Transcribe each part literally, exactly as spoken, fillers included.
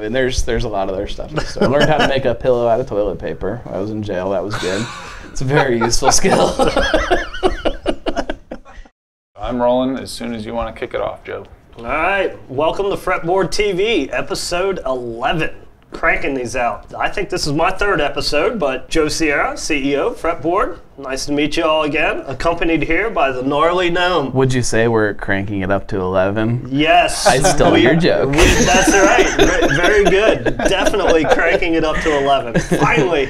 mean, there's there's a lot of their stuff. So I learned how to make a pillow out of toilet paper. I was in jail. That was good. It's a very useful skill. I'm rolling as soon as you want to kick it off, Joe. All right. Welcome to Fretboard T V, episode eleven. Cranking these out. I think this is my third episode, but Joe Sierra, C E O, Fretboard. Nice to meet you all again, accompanied here by the Gnarly Gnome. Would you say we're cranking it up to eleven? Yes. I stole we, your joke. We, that's right. Very good. Definitely cranking it up to eleven. Finally,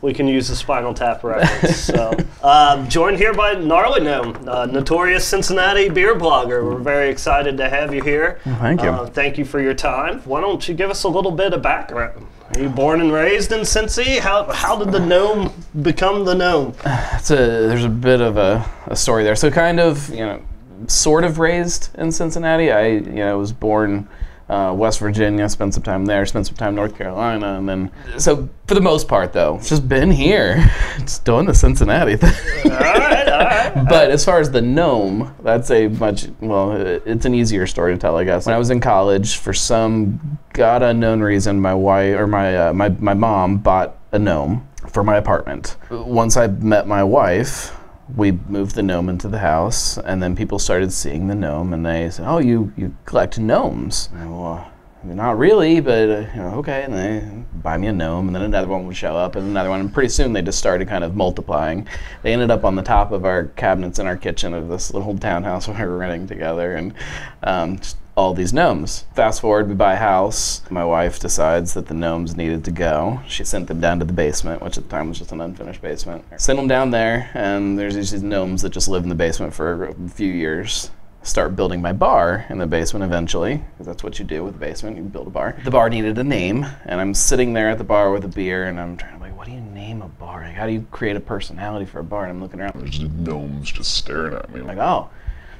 we can use the Spinal Tap reference. So, uh, joined here by Gnarly Gnome, uh, notorious Cincinnati beer blogger. We're very excited to have you here. Well, thank you. Uh, thank you for your time. Why don't you give us a little bit of background? Are you born and raised in Cincy? How how did the gnome become the gnome? It's a, there's a bit of a, a story there. So kind of, you know, sort of raised in Cincinnati. I you know was born. Uh, West Virginia, spent some time there, spent some time North Carolina, and then, so for the most part though, just been here, just doing the Cincinnati thing. All right, all right. But as far as the gnome, that's a much, well, it's an easier story to tell, I guess. When I was in college, for some god unknown reason, my wife, or my, uh, my, my mom bought a gnome for my apartment. Once I met my wife, we moved the gnome into the house, and then people started seeing the gnome, and they said, "Oh, you you collect gnomes?" And I, well, I mean, not really, but uh, you know, okay. And they buy me a gnome, and then another one would show up, and another one, and pretty soon they just started kind of multiplying. They ended up on the top of our cabinets in our kitchen of this little townhouse we were renting together, and um, just all these gnomes. Fast forward, we buy a house. My wife decides that the gnomes needed to go. She sent them down to the basement, which at the time was just an unfinished basement. Send them down there, and there's these gnomes that just live in the basement for a few years. Start building my bar in the basement eventually, because that's what you do with a basement, you build a bar. The bar needed a name, and I'm sitting there at the bar with a beer, and I'm trying to, like, what do you name a bar? Like, how do you create a personality for a bar? And I'm looking around, there's just gnomes just staring at me. Like, oh.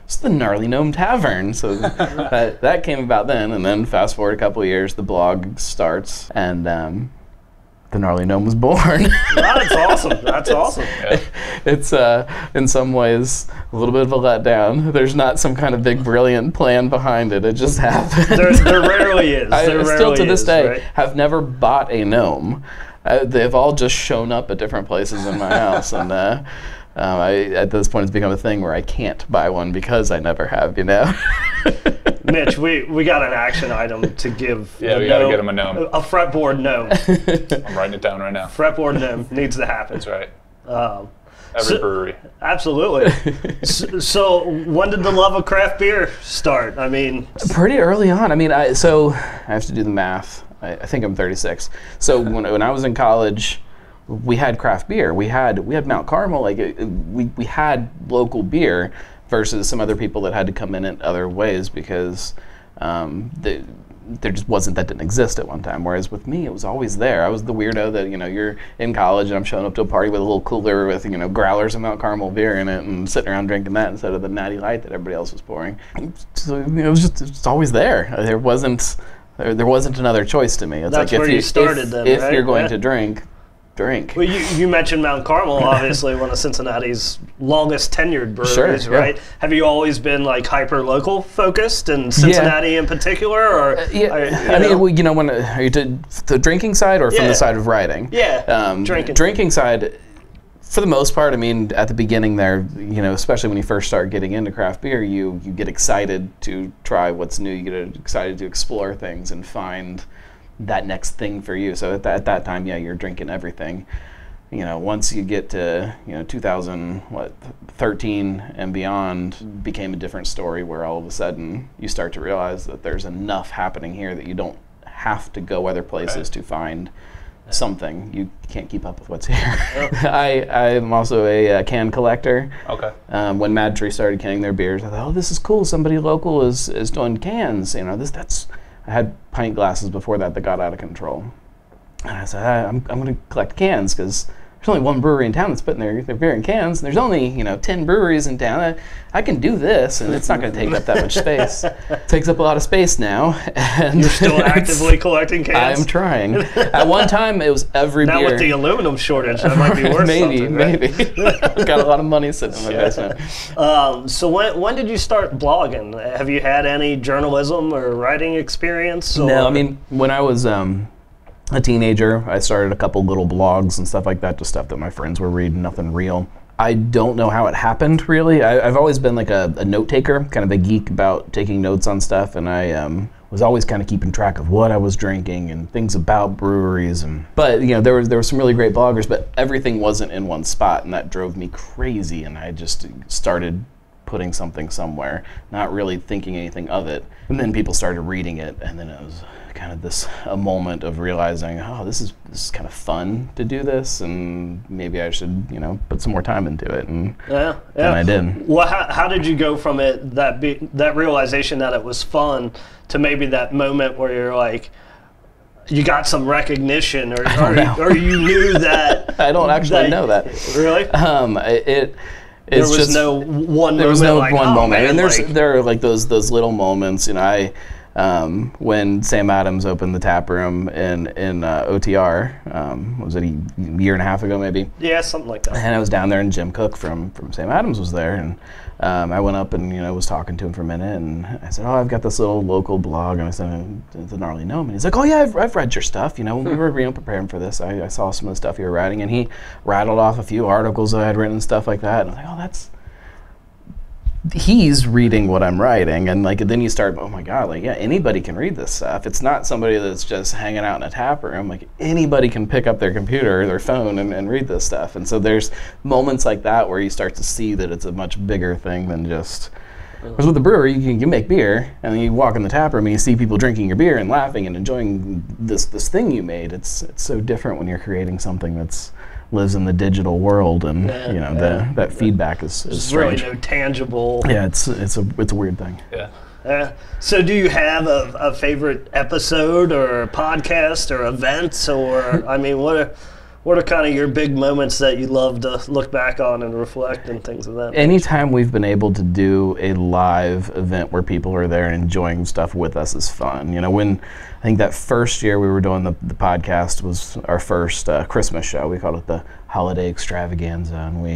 It's the Gnarly Gnome Tavern. So that, that came about then, and then fast forward a couple of years, the blog starts, and um, the Gnarly Gnome was born. That's awesome. That's awesome. Yeah. It's uh, in some ways a little bit of a letdown. There's not some kind of big brilliant plan behind it. It just happened. There, there rarely is. I, there still rarely to this is, day right? have never bought a gnome. Uh, they've all just shown up at different places in my house, and. Uh, Um, I, at this point, it's become a thing where I can't buy one because I never have, you know? Mitch, we, we got an action item to give. Yeah, we gnome, gotta get him a gnome. A Fretboard gnome. I'm writing it down right now. Fretboard gnome needs to happen. That's right. Um, Every so, brewery. Absolutely. so, so when did the love of craft beer start? I mean. Pretty early on. I mean, I so I have to do the math. I, I think I'm thirty-six. So when, when I was in college, we had craft beer. We had we had Mount Carmel. Like it, it, we we had local beer versus some other people that had to come in in other ways because um, they, there just wasn't that didn't exist at one time. Whereas with me, it was always there. I was the weirdo that you know you're in college and I'm showing up to a party with a little cooler with you know growlers and Mount Carmel beer in it and sitting around drinking that instead of the Natty Light that everybody else was pouring. So you know, it was just it's always there. There wasn't there, there wasn't another choice to me. It's That's like where if you, you started if, then, if right? you're going yeah. to drink. Drink. Well, you, you mentioned Mount Carmel, obviously one of Cincinnati's longest tenured breweries, sure, right? Yeah. Have you always been like hyper local focused in Cincinnati yeah. in particular, or uh, yeah? Are, you I know? mean, well, you know, when uh, are you to the drinking side or yeah. from the side of writing? Yeah, um, drinking. Drinking side, for the most part. I mean, at the beginning there, you know, especially when you first start getting into craft beer, you you get excited to try what's new. You get excited to explore things and find that next thing for you. So at, th at that time, yeah, you're drinking everything. You know, once you get to, you know, two thousand thirteen and beyond became a different story where all of a sudden you start to realize that there's enough happening here that you don't have to go other places okay. to find yeah. something. You can't keep up with what's here. Yep. I, I'm also a uh, can collector. Okay. Um, when Madtree started canning their beers, I thought, oh, this is cool. Somebody local is, is doing cans. You know, this that's... I had pint glasses before that that got out of control. And I said, I'm, I'm going to collect cans because there's only one brewery in town that's putting their, their beer in cans, and there's only, you know, ten breweries in town. I, I can do this, and it's not going to take up that much space. It takes up a lot of space now. And you're still actively collecting cans? I'm trying. At one time, it was every now beer. Now with the aluminum shortage, that might be worth maybe, something, right? Maybe, maybe. I've got a lot of money sitting in my basement. Um, so when, when did you start blogging? Have you had any journalism or writing experience? Or? No, I mean, when I was... Um, a teenager, I started a couple little blogs and stuff like that, just stuff that my friends were reading, nothing real. I don't know how it happened, really. I, I've always been like a, a note taker, kind of a geek about taking notes on stuff, and I um, was always kind of keeping track of what I was drinking and things about breweries. And but you know, there was there were some really great bloggers, but everything wasn't in one spot, and that drove me crazy. And I just started putting something somewhere, not really thinking anything of it. And then people started reading it, and then it was kind of this a moment of realizing, oh, this is this is kind of fun to do this, and maybe I should, you know, put some more time into it. And yeah, yeah. I did. Well, how, how did you go from it that be, that realization that it was fun to maybe that moment where you're like, you got some recognition, or or, or you knew that? I don't actually that, know that. Really? Um, it. It's there was just, no one. There was no like, one oh, moment, man, and there's like, there are like those those little moments. You know, I um, when Sam Adams opened the tap room in in uh, O T R, um, was it a year and a half ago maybe? Yeah, something like that. And I was down there, and Jim Cook from from Sam Adams was there, and um, I went up and you know was talking to him for a minute, and I said, oh, I've got this little local blog, and I said, The Gnarly Gnome, and he's like, oh yeah, I've I've read your stuff. You know, when we were you know, preparing for this, I, I saw some of the stuff you were writing, and he rattled off a few articles that I had written and stuff like that, and I was like, oh, that's. He's reading what I'm writing, and like then you start, oh my god, like yeah, anybody can read this stuff. It's not somebody that's just hanging out in a tap room. Like anybody can pick up their computer or their phone and, and read this stuff. And so there's moments like that where you start to see that it's a much bigger thing than just. Because with the brewery, you can you make beer, and then you walk in the tap room and you see people drinking your beer and laughing and enjoying this this thing you made. It's it's so different when you're creating something that's. Lives in the digital world, and yeah, you know yeah. the, that feedback is, is strange. Really no tangible. Yeah, it's it's a it's a weird thing. Yeah. Uh, so, do you have a, a favorite episode or podcast or events or I mean, what are what are kind of your big moments that you love to look back on and reflect and things of that? Anytime we've been able to do a live event where people are there and enjoying stuff with us is fun. You know when. I think that first year we were doing the, the podcast was our first uh, Christmas show. We called it the Holiday Extravaganza, and we,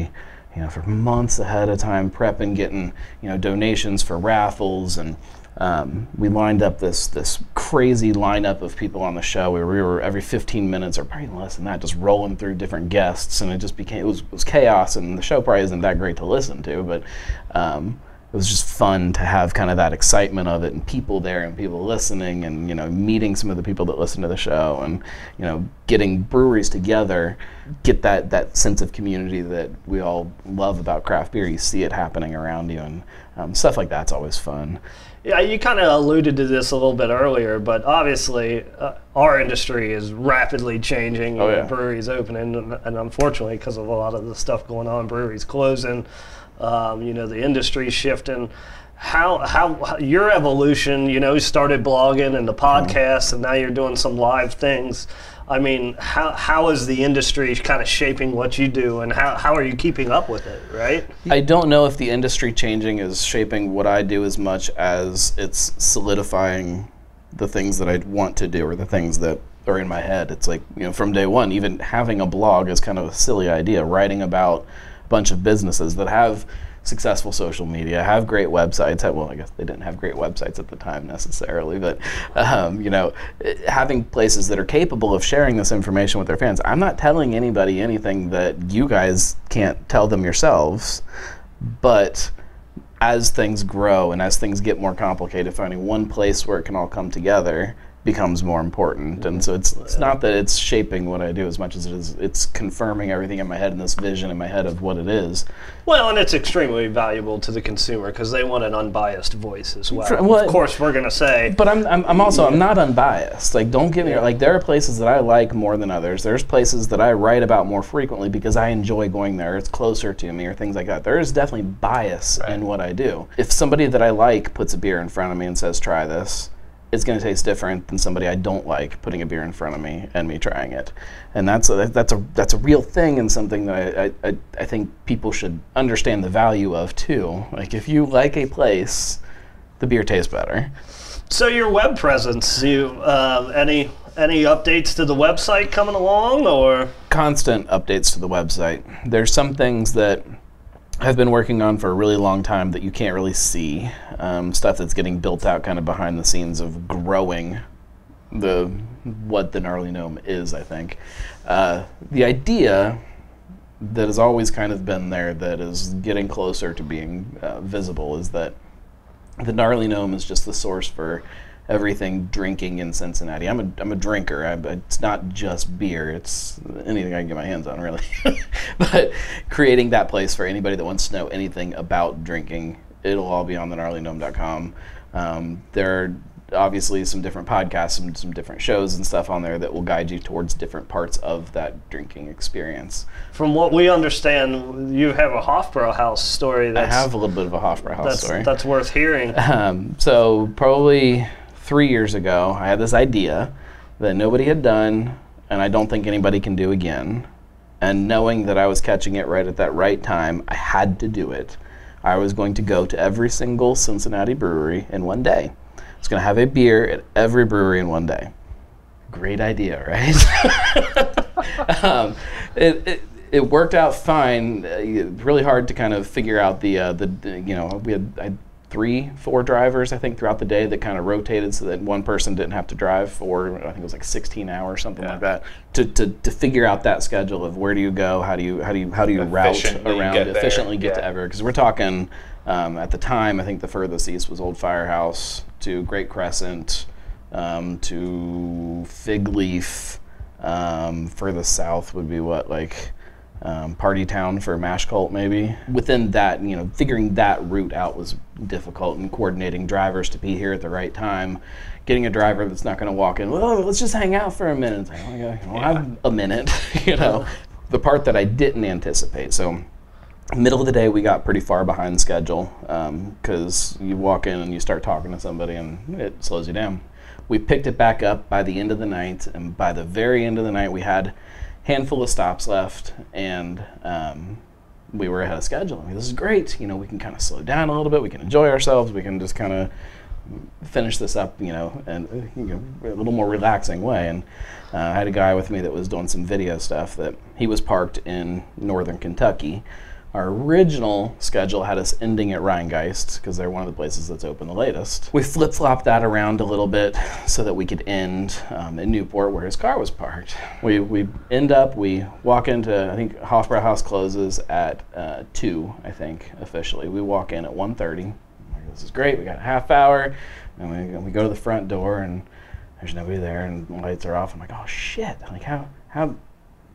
you know, for months ahead of time prepping, getting, you know, donations for raffles, and um, we lined up this this crazy lineup of people on the show. We were, we were every fifteen minutes or probably less than that, just rolling through different guests, and it just became it was, it was chaos. And the show probably isn't that great to listen to, but. Um, It was just fun to have kind of that excitement of it, and people there, and people listening, and you know, meeting some of the people that listen to the show, and you know, getting breweries together, get that that sense of community that we all love about craft beer. You see it happening around you, and um, stuff like that's always fun. Yeah, you kind of alluded to this a little bit earlier, but obviously uh, our industry is rapidly changing. Oh, yeah. Breweries opening, and, and unfortunately, because of a lot of the stuff going on, breweries closing. Um, you know, the industry shifting. How, how how your evolution? You know, you started blogging and the podcast, and now you're doing some live things. I mean, how how is the industry kind of shaping what you do, and how how are you keeping up with it? Right. I don't know if the industry changing is shaping what I do as much as it's solidifying the things that I want to do, or the things that. Or in my head. It's like, you know, from day one, even having a blog is kind of a silly idea, writing about a bunch of businesses that have successful social media, have great websites. Well, I guess they didn't have great websites at the time necessarily, but, um, you know, having places that are capable of sharing this information with their fans. I'm not telling anybody anything that you guys can't tell them yourselves, but as things grow and as things get more complicated, finding one place where it can all come together becomes more important. And so it's it's not that it's shaping what I do as much as it is it's confirming everything in my head and this vision in my head of what it is. Well, and it's extremely valuable to the consumer because they want an unbiased voice as well. For, well of course we're gonna say. But I'm I'm, I'm also yeah. I'm not unbiased. Like don't get me yeah. like there are places that I like more than others. There's places that I write about more frequently because I enjoy going there. It's closer to me or things like that. There is definitely bias right. in what I do. If somebody that I like puts a beer in front of me and says try this, it's going to taste different than somebody I don't like putting a beer in front of me and me trying it. And that's a, that's a, that's a real thing, and something that I, I, I think people should understand the value of too. Like, if you like a place, the beer tastes better. So your web presence, you uh, any any updates to the website coming along, or? Constant updates to the website. There's some things that I've been working on for a really long time that you can't really see, um, stuff that's getting built out kind of behind the scenes of growing the what the Gnarly Gnome is, I think. Uh, the idea that has always kind of been there, that is getting closer to being uh, visible, is that the Gnarly Gnome is just the source for everything drinking in Cincinnati. I'm a, I'm a drinker. I, it's not just beer. It's anything I can get my hands on, really. But creating that place for anybody that wants to know anything about drinking, it'll all be on the gnarly gnome dot com. Um, there are obviously some different podcasts, some, some different shows and stuff on there that will guide you towards different parts of that drinking experience. From what we understand, you have a Hofbräuhaus story. That's, I have a little bit of a Hofbräuhaus that's, story. That's worth hearing. Um, so probably... Three years ago, I had this idea that nobody had done, and I don't think anybody can do again. And knowing that I was catching it right at that right time, I had to do it. I was going to go to every single Cincinnati brewery in one day. I was going to have a beer at every brewery in one day. Great idea, right? um, it, it, it worked out fine. Uh, really hard to kind of figure out the uh, the you know we had. I, three, four drivers, I think, throughout the day that kind of rotated so that one person didn't have to drive for, I think it was like sixteen hours, something yeah. like that, to, to, to figure out that schedule of where do you go, how do you, how do you, how do you route around, get efficiently there. get yeah. to ever, because we're talking, um, at the time, I think the furthest east was Old Firehouse, to Great Crescent, um, to Fig Leaf, um, furthest south would be what, like... Um, party town for Mash Cult, maybe. Within that, you know, figuring that route out was difficult, and coordinating drivers to be here at the right time. Getting a driver that's not going to walk in, well, let's just hang out for a minute. It's like, oh my God, well, yeah. I'm a minute, you know. The part that I didn't anticipate. So, middle of the day, we got pretty far behind schedule, because um, you walk in and you start talking to somebody and it slows you down. We picked it back up by the end of the night, and by the very end of the night, we had handful of stops left, and um, we were ahead of schedule. I mean, this is great. You know, we can kind of slow down a little bit. We can enjoy ourselves. We can just kind of finish this up, you know, in you know, a little more relaxing way. And uh, I had a guy with me that was doing some video stuff. That he was parked in northern Kentucky. Our original schedule had us ending at Rheingeist, because they're one of the places that's open the latest. We flip-flopped that around a little bit so that we could end um, in Newport, where his car was parked. We, we end up, we walk into, I think Hofbräuhaus closes at uh, two, I think, officially. We walk in at one thirty. This is great, we got a half hour, and we, and we go to the front door, and there's nobody there, and the lights are off. I'm like, oh shit, like how, how,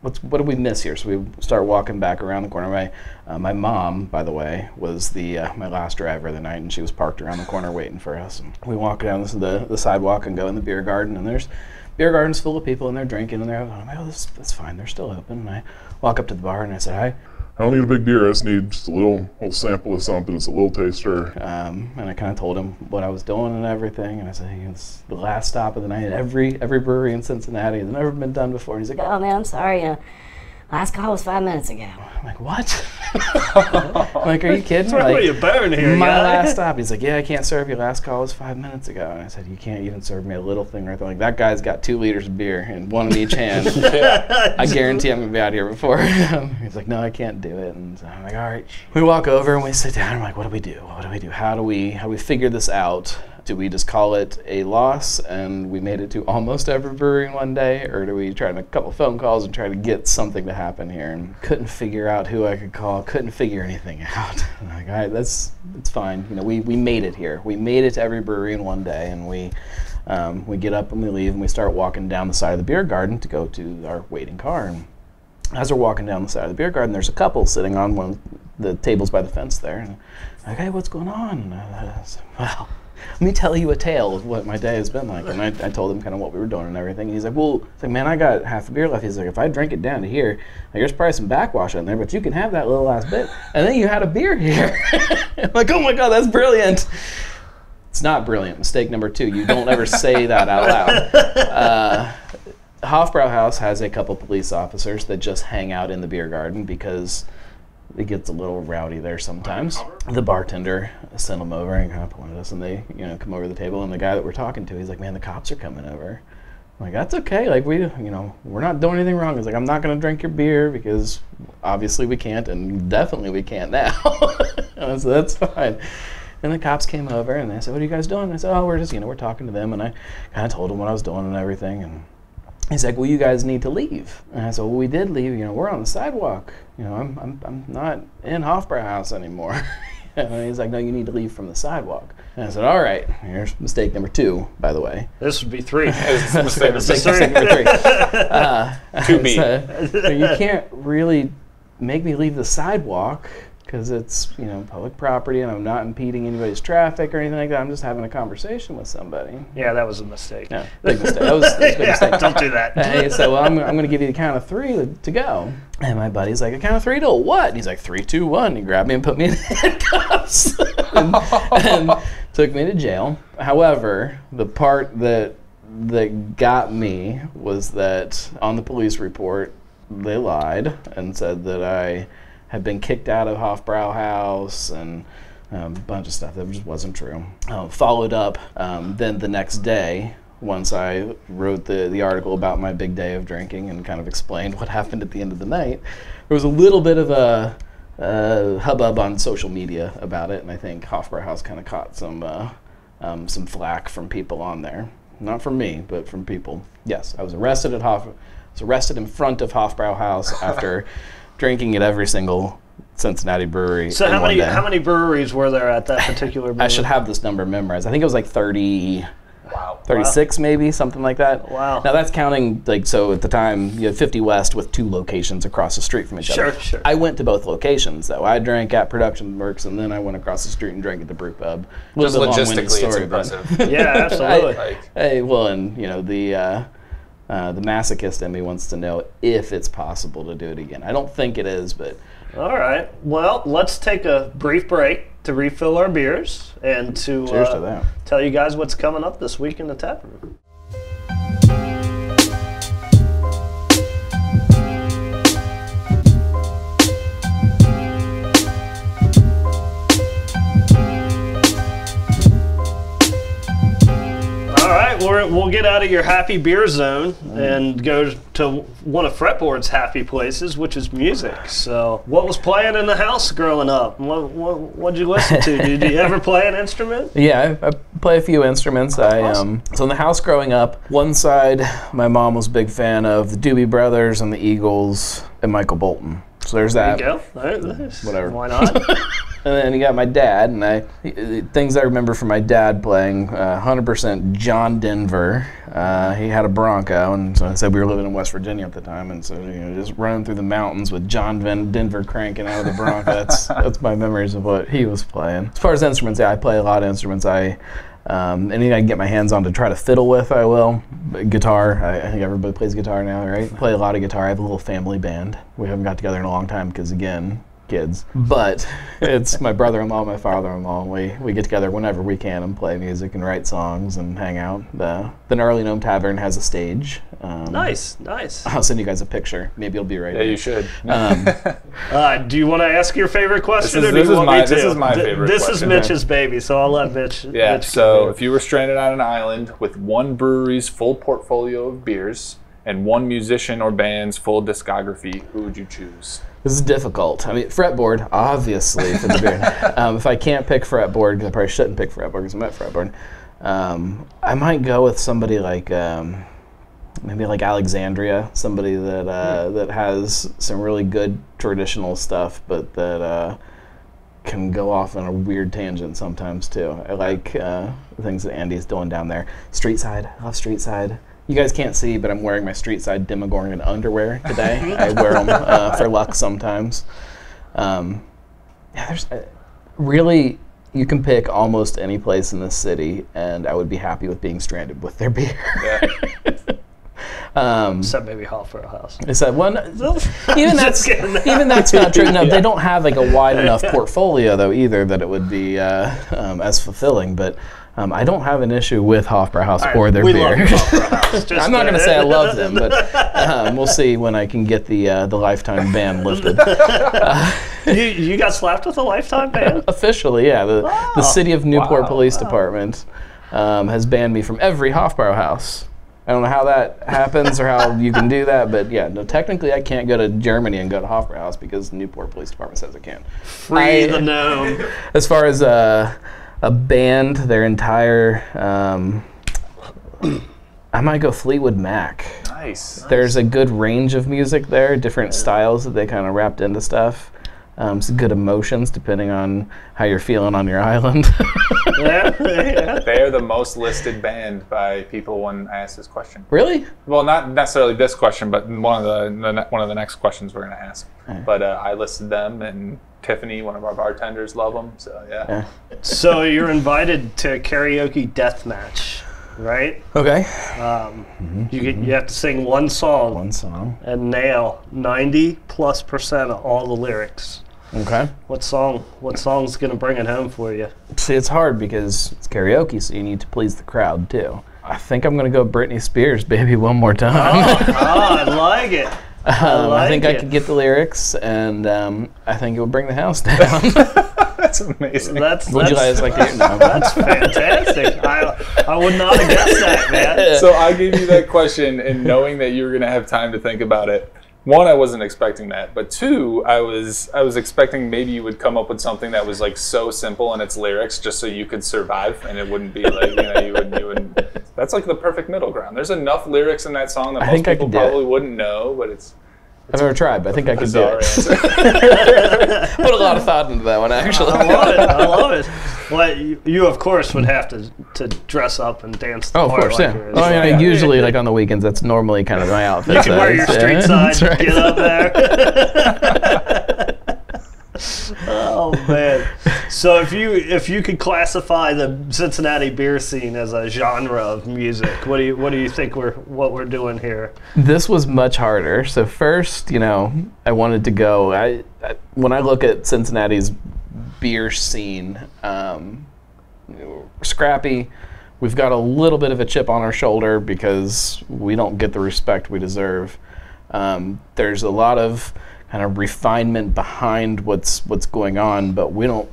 What's, what did we miss here? So we start walking back around the corner. My, uh, my mom, by the way, was the uh, my last driver of the night, and she was parked around the corner waiting for us. And we walk down this, the, the sidewalk and go in the beer garden, and there's beer gardens full of people, and they're drinking, and they're having, I'm like, oh, this, that's fine, they're still open. And I walk up to the bar, and I said, hi. I don't need a big beer, I just need just a little, little sample of something, it's a little taster. Um, and I kind of told him what I was doing and everything, and I said, hey, it's the last stop of the night at every, every brewery in Cincinnati, it's never been done before. And he's like, oh man, I'm sorry, uh, last call was five minutes ago. I'm like, what? I'm like, are you kidding? Where like, are you burn here, my guy? Last stop. He's like, yeah, I can't serve you, last call was five minutes ago. And I said, you can't even serve me a little thing right there. Like, that guy's got two liters of beer and one in each hand. I guarantee I'm going to be out here before him. He's like, no, I can't do it. And so I'm like, all right. We walk over and we sit down. I'm like, what do we do? What do we do? How do we, how do we figure this out? Do we just call it a loss and we made it to almost every brewery in one day, or do we try to make a couple phone calls and try to get something to happen here? And couldn't figure out who I could call, couldn't figure anything out. I'm like, all right, that's, that's fine. You know, we, we made it here. We made it to every brewery in one day, and we, um, we get up and we leave, and we start walking down the side of the beer garden to go to our waiting car. And as we're walking down the side of the beer garden, there's a couple sitting on one of the tables by the fence there. And I'm like, hey, what's going on? And I said, well, let me tell you a tale of what my day has been like. And I, I told him kind of what we were doing and everything. And he's like, well, he's like, man, I got half a beer left. He's like, if I drink it down to here, there's probably some backwash in there, but you can have that little last bit. And then you had a beer here. I'm like, oh my God, that's brilliant. It's not brilliant. Mistake number two. You don't ever say that out loud. Uh, Hofbräuhaus has a couple police officers that just hang out in the beer garden because it gets a little rowdy there sometimes. The bartender sent them over and kind of pointed us, and they, you know, come over to the table. And the guy that we're talking to, he's like, "Man, the cops are coming over." I'm like, "That's okay. Like, we, you know, we're not doing anything wrong." He's like, "I'm not going to drink your beer because obviously we can't, and definitely we can't now." And so that's fine. And the cops came over and they said, "What are you guys doing?" And I said, "Oh, we're just, you know, we're talking to them." And I kind of told them what I was doing and everything. And he's like, "Well, you guys need to leave." And I said, "Well, we did leave. You know, we're on the sidewalk. You know, I'm, I'm, I'm not in Hofbräuhaus anymore." And he's like, "No, you need to leave from the sidewalk." And I said, "All right." Here's mistake number two, by the way. This would be three. mistake, mistake, mistake number three. Uh, to be. So, so you can't really make me leave the sidewalk, because it's, you know, public property, and I'm not impeding anybody's traffic or anything like that. I'm just having a conversation with somebody. Yeah, that was a mistake. No, big mistake. That was, that was a big mistake. Yeah, don't do that. And he said, "Well, I'm, I'm going to give you the count of three to go." And my buddy's like, "A count of three to what?" And he's like, "Three, two, one." He grabbed me and put me in handcuffs and, and took me to jail. However, the part that that got me was that on the police report, they lied and said that I had been kicked out of Hofbräuhaus and um, a bunch of stuff that just wasn't true. Um, followed up um, then the next day, once I wrote the, the article about my big day of drinking and kind of explained what happened at the end of the night, there was a little bit of a, a hubbub on social media about it, and I think Hofbräuhaus kind of caught some, uh, um, some flack from people on there. Not from me, but from people. Yes, I was arrested at Hof. I was arrested in front of Hofbräuhaus after drinking at every single Cincinnati brewery. So how many how many breweries were there at that particular brewery? I should have this number memorized. I think it was like thirty, wow, thirty-six, wow, maybe, something like that. Wow. Now that's counting, like, so at the time you had Fifty West with two locations across the street from each sure, other. Sure, sure. I went to both locations though. I drank at Production Works, and then I went across the street and drank at the Brew Pub. Just logistically, story, it's impressive. Yeah, absolutely. I, like. I, well, and you know the. Uh, Uh, the masochist in me wants to know if it's possible to do it again. I don't think it is, but... All right. Well, let's take a brief break to refill our beers and to, Cheers uh, to that. Tell you guys what's coming up this week in the tap room. We're, we'll get out of your happy beer zone and go to one of Fretboard's happy places, which is music. So what was playing in the house growing up? What, what, what'd you listen to? Did you ever play an instrument? Yeah, I, I play a few instruments. I awesome. um, So in the house growing up, one side, my mom was a big fan of the Doobie Brothers and the Eagles and Michael Bolton. So there's that. There you go. All right, nice. Whatever. Why not? And then you got my dad, and I things I remember from my dad playing uh, one hundred percent John Denver. Uh, he had a Bronco, and so I said we were living in West Virginia at the time, and so you know just running through the mountains with John Ven Denver cranking out of the Bronco. That's that's my memories of what he was playing. As far as instruments, yeah, I play a lot of instruments. I um, anything I can get my hands on to try to fiddle with, I will. But guitar, I, I think everybody plays guitar now, right? Play a lot of guitar. I have a little family band. We haven't got together in a long time because again. Kids, but it's my brother-in-law, my father-in-law, and we, we get together whenever we can and play music and write songs and hang out. The, the Gnarly Gnome Tavern has a stage. Um, nice, nice. I'll send you guys a picture. Maybe it'll be right Yeah, there. You should. Um, uh, do you want to ask your favorite question? This is, or do this you is want my, me to? This is my favorite Th this question. This is Mitch's baby, so I'll let Mitch. Yeah, Mitch so if you were stranded on an island with one brewery's full portfolio of beers and one musician or band's full discography, who would you choose? This is difficult. I mean, Fretboard, obviously, for the beer. Um, if I can't pick Fretboard, because I probably shouldn't pick Fretboard because I'm at Fretboard, um, I might go with somebody like, um, maybe like Alexandria, somebody that uh, that has some really good traditional stuff, but that uh, can go off on a weird tangent sometimes, too. I like uh, the things that Andy's doing down there. Streetside, I love Streetside. You guys can't see, but I'm wearing my Streetside Demogorgon underwear today. I wear them uh, for luck sometimes. Um, yeah, there's uh, really, you can pick almost any place in this city, and I would be happy with being stranded with their beer. Yeah. Um, except maybe Hofbräuhaus. Except one, even that's even that's not true. No, yeah. They don't have like a wide enough portfolio though either that it would be uh, um, as fulfilling. But Um, I don't have an issue with Hofbräuhaus right, or their we beer. Love Hofbräuhaus. Just I'm not going to say I love them, but um, we'll see when I can get the uh, the lifetime ban lifted. Uh, you you got slapped with a lifetime ban? Officially, yeah. The, wow. the city of Newport wow. Police wow. Department um, has banned me from every Hofbräuhaus. I don't know how that happens or how you can do that, but yeah, no. Technically, I can't go to Germany and go to Hofbräuhaus because Newport Police Department says I can. Free I, the gnome. As far as uh. a band, their entire, um, I might go Fleetwood Mac. Nice. There's nice. a good range of music there, different styles that they kind of wrapped into stuff. Um, some good emotions depending on how you're feeling on your island. yeah, yeah. They are the most listed band by people when I ask this question. Really? Well, not necessarily this question, but one of the, the one of the next questions we're going to ask. Right. But uh, I listed them, and Tiffany, one of our bartenders, love them. So yeah. yeah. So you're invited to karaoke death match, right? Okay. Um, mm-hmm. You get, you have to sing one song. One song. And nail ninety plus percent of all the lyrics. Okay. What song? What song's gonna bring it home for you? See, it's hard because it's karaoke, so you need to please the crowd too. I think I'm gonna go Britney Spears, baby, one more time. Oh, oh I like it. I, um, like I think it. I could get the lyrics, and um, I think it will bring the house down. That's amazing. That's, would that's, you guys like to no, That's fantastic. I, I would not have guessed that, man. So I gave you that question, and knowing that you were going to have time to think about it, one, I wasn't expecting that, but two, I was I was expecting maybe you would come up with something that was like so simple in its lyrics, just so you could survive, and it wouldn't be like you know you would you would. That's like the perfect middle ground. There's enough lyrics in that song that I most think people probably wouldn't know, but it's. I've never tried, but I think I could do it. Put a lot of thought into that one, actually. I love it. I love it. Well, you, you of course would have to to dress up and dance. The oh, part of course, like yeah. Oh, yeah. yeah. Usually, yeah. like on the weekends, that's normally kind of my outfit. You can so wear your Streetside. Yeah, right. Get up there. Oh man! So if you if you could classify the Cincinnati beer scene as a genre of music, what do you what do you think we're what we're doing here? This was much harder. So first, you know, I wanted to go. I, I when I look at Cincinnati's beer scene, um, we're scrappy. We've got a little bit of a chip on our shoulder because we don't get the respect we deserve. Um, there's a lot of kind of refinement behind what's what's going on, but we don't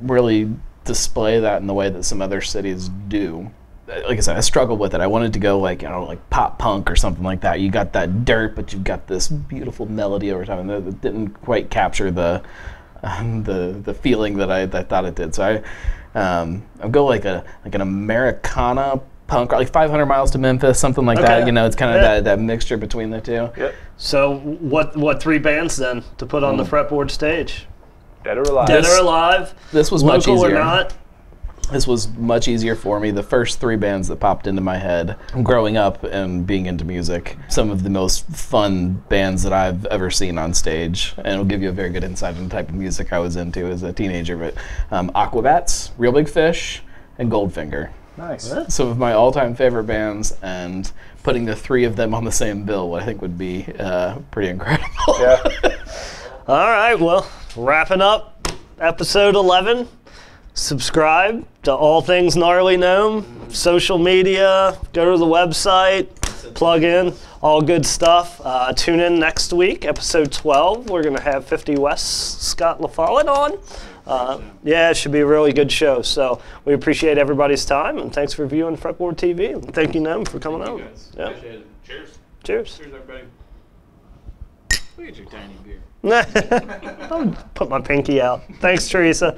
really display that in the way that some other cities do. Like I said, I struggled with it. I wanted to go like, you know, like pop punk or something like that. You got that dirt, but you've got this beautiful melody over time that didn't quite capture the um, the the feeling that I, that I thought it did. So I um, I'll go like a like an Americana punk, like five hundred miles to Memphis, something like okay. that. You know, it's kind of yeah. that, that mixture between the two. Yep. So what what three bands then to put on mm. the Fretboard stage? Dead or Alive. Dead or Alive. This was much easier. Local or not. This was much easier for me. The first three bands that popped into my head growing up and being into music, some of the most fun bands that I've ever seen on stage, and it'll give you a very good insight into the type of music I was into as a teenager, but um, Aquabats, Real Big Fish, and Goldfinger. Nice. Some of my all-time favorite bands, and putting the three of them on the same bill, I think would be uh, pretty incredible. Yeah. All right, well, wrapping up episode eleven. Subscribe to all things Gnarly Gnome, social media, go to the website, plug in, all good stuff. Uh, tune in next week, episode twelve. We're going to have Fifty West Scott LaFollette on. Uh, yeah, it should be a really good show. So we appreciate everybody's time, and thanks for viewing Fretboard T V. And thank you, Gnome, for coming on. Yeah. Cheers. Cheers. Cheers, everybody. Look at your tiny beer. I'll put my pinky out. Thanks, Teresa.